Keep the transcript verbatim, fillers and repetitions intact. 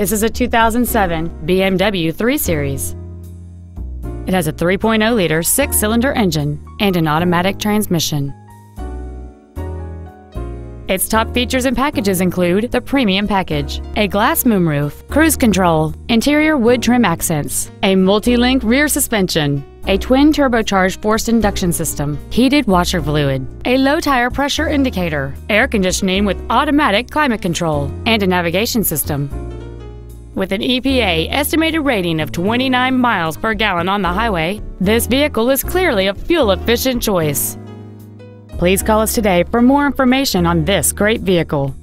This is a two thousand seven B M W three series. It has a three point oh liter six-cylinder engine and an automatic transmission. Its top features and packages include the premium package, a glass moonroof, cruise control, interior wood trim accents, a multi-link rear suspension, a twin turbocharged forced induction system, heated washer fluid, a low tire pressure indicator, air conditioning with automatic climate control, and a navigation system. With an E P A estimated rating of twenty-nine miles per gallon on the highway, this vehicle is clearly a fuel-efficient choice. Please call us today for more information on this great vehicle.